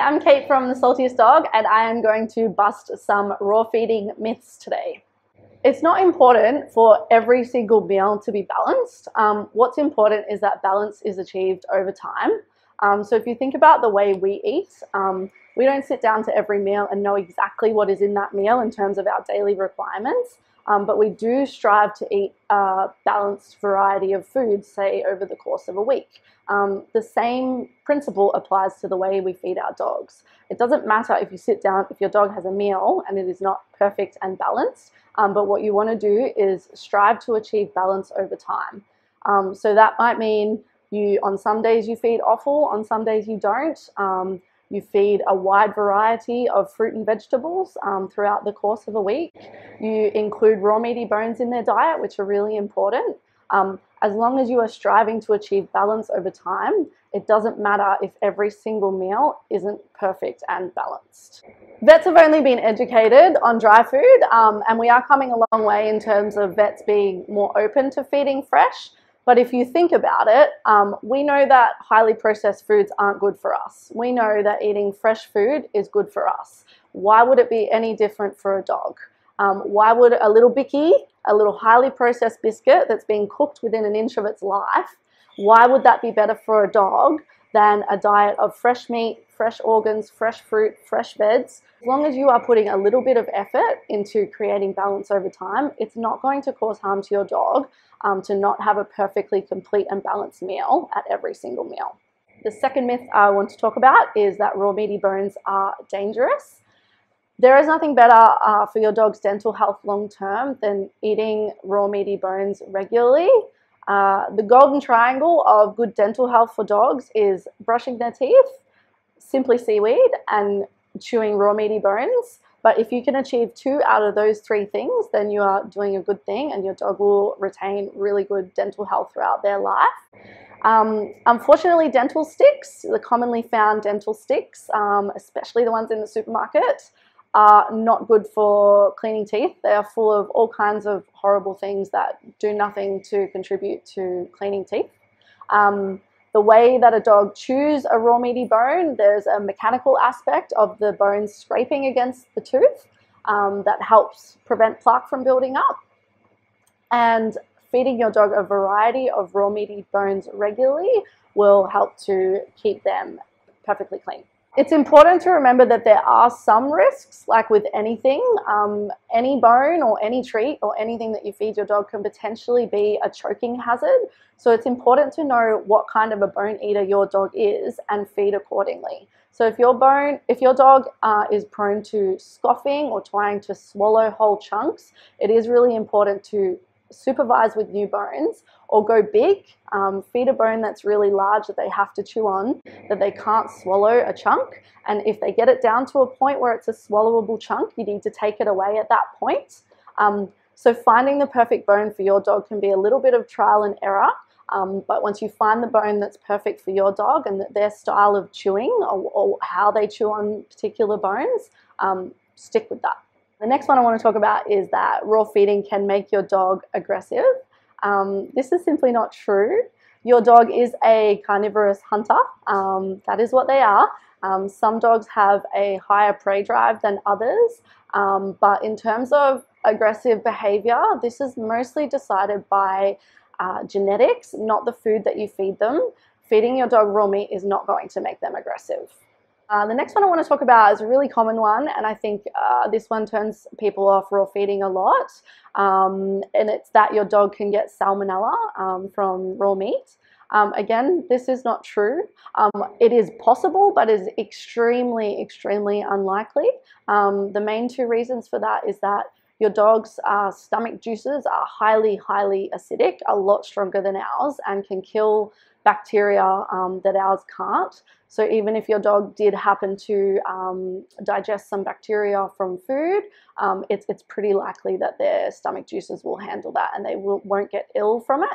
Hi, I'm Kate from The Saltiest Dog, and I am going to bust some raw feeding myths today. It's not important for every single meal to be balanced. What's important is that balance is achieved over time. So if you think about the way we eat, we don't sit down to every meal and know exactly what is in that meal in terms of our daily requirements, but we do strive to eat a balanced variety of foods, say, over the course of a week. The same principle applies to the way we feed our dogs. It doesn't matter if you sit down, if your dog has a meal and it is not perfect and balanced, but what you want to do is strive to achieve balance over time. So that might mean on some days you feed offal, on some days you don't. You feed a wide variety of fruit and vegetables throughout the course of a week. You include raw meaty bones in their diet, which are really important. As long as you are striving to achieve balance over time, it doesn't matter if every single meal isn't perfect and balanced. Vets have only been educated on dry food, and we are coming a long way in terms of vets being more open to feeding fresh. But if you think about it, we know that highly processed foods aren't good for us. We know that eating fresh food is good for us. Why would it be any different for a dog? Why would a little bicky, a little highly processed biscuit that's being cooked within an inch of its life, why would that be better for a dog than a diet of fresh meat, fresh organs, fresh fruit, fresh veggies? As long as you are putting a little bit of effort into creating balance over time, it's not going to cause harm to your dog to not have a perfectly complete and balanced meal at every single meal. The second myth I want to talk about is that raw meaty bones are dangerous. There is nothing better for your dog's dental health long term than eating raw meaty bones regularly. The golden triangle of good dental health for dogs is brushing their teeth, simply seaweed, and chewing raw meaty bones. But if you can achieve two out of those three things, then you are doing a good thing, and your dog will retain really good dental health throughout their life. Unfortunately, dental sticks, the commonly found dental sticks, especially the ones in the supermarket, are not good for cleaning teeth. They are full of all kinds of horrible things that do nothing to contribute to cleaning teeth. The way that a dog chews a raw meaty bone, there's a mechanical aspect of the bone scraping against the tooth that helps prevent plaque from building up. And feeding your dog a variety of raw meaty bones regularly will help to keep them perfectly clean. It's important to remember that there are some risks, like with anything. Any bone or any treat or anything that you feed your dog can potentially be a choking hazard. So it's important to know what kind of a bone eater your dog is and feed accordingly. So if your dog is prone to scoffing or trying to swallow whole chunks, it is really important to supervise with new bones or go big. Feed a bone that's really large that they have to chew on, that they can't swallow a chunk. And if they get it down to a point where it's a swallowable chunk, you need to take it away at that point. So finding the perfect bone for your dog can be a little bit of trial and error. But once you find the bone that's perfect for your dog and their style of chewing or how they chew on particular bones, stick with that. The next one I want to talk about is that raw feeding can make your dog aggressive. This is simply not true. Your dog is a carnivorous hunter. That is what they are. Some dogs have a higher prey drive than others, but in terms of aggressive behavior, this is mostly decided by genetics, not the food that you feed them. Feeding your dog raw meat is not going to make them aggressive. The next one I want to talk about is a really common one, and I think this one turns people off raw feeding a lot, and it's that your dog can get salmonella from raw meat. Again, this is not true. It is possible, but is extremely, extremely unlikely. The main two reasons for that is that your dog's stomach juices are highly, highly acidic, a lot stronger than ours, and can kill bacteria that ours can't. So even if your dog did happen to digest some bacteria from food, it's pretty likely that their stomach juices will handle that and they won't get ill from it.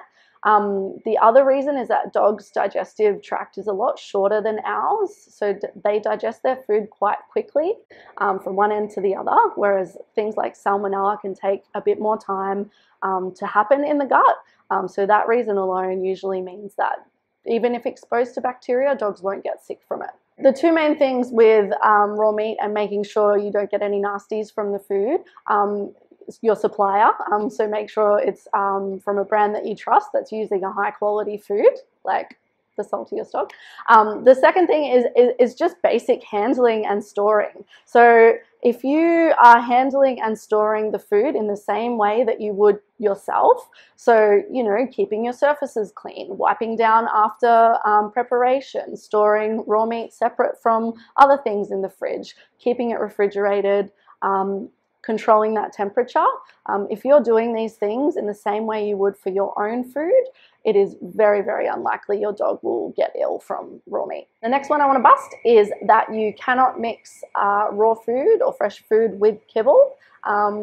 The other reason is that dogs' digestive tract is a lot shorter than ours, so they digest their food quite quickly from one end to the other, whereas things like salmonella can take a bit more time to happen in the gut. So that reason alone usually means that even if exposed to bacteria, dogs won't get sick from it. The two main things with raw meat and making sure you don't get any nasties from the food, your supplier, so make sure it's from a brand that you trust that's using a high quality food like The Saltiest Dog. The second thing is just basic handling and storing. So if you are handling and storing the food in the same way that you would yourself, so, you know, keeping your surfaces clean, wiping down after preparation, storing raw meat separate from other things in the fridge, keeping it refrigerated, controlling that temperature. If you're doing these things in the same way you would for your own food, it is very, very unlikely your dog will get ill from raw meat. The next one I want to bust is that you cannot mix raw food or fresh food with kibble.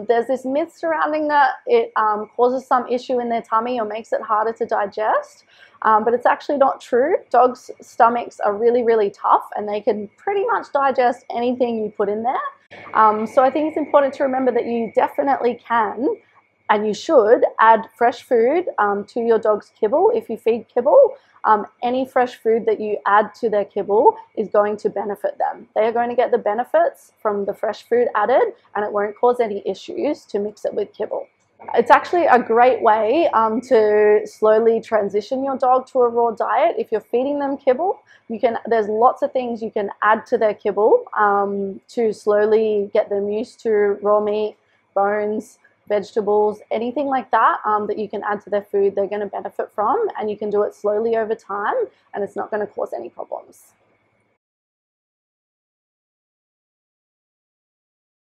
There's this myth surrounding that it causes some issue in their tummy or makes it harder to digest, but it's actually not true. Dogs' stomachs are really, really tough and they can pretty much digest anything you put in there. So I think it's important to remember that you definitely can and you should add fresh food to your dog's kibble. If you feed kibble, any fresh food that you add to their kibble is going to benefit them. They are going to get the benefits from the fresh food added and it won't cause any issues to mix it with kibble. It's actually a great way to slowly transition your dog to a raw diet. If you're feeding them kibble, there's lots of things you can add to their kibble to slowly get them used to raw meat, bones, vegetables, anything like that that you can add to their food they're going to benefit from, and you can do it slowly over time and it's not going to cause any problems.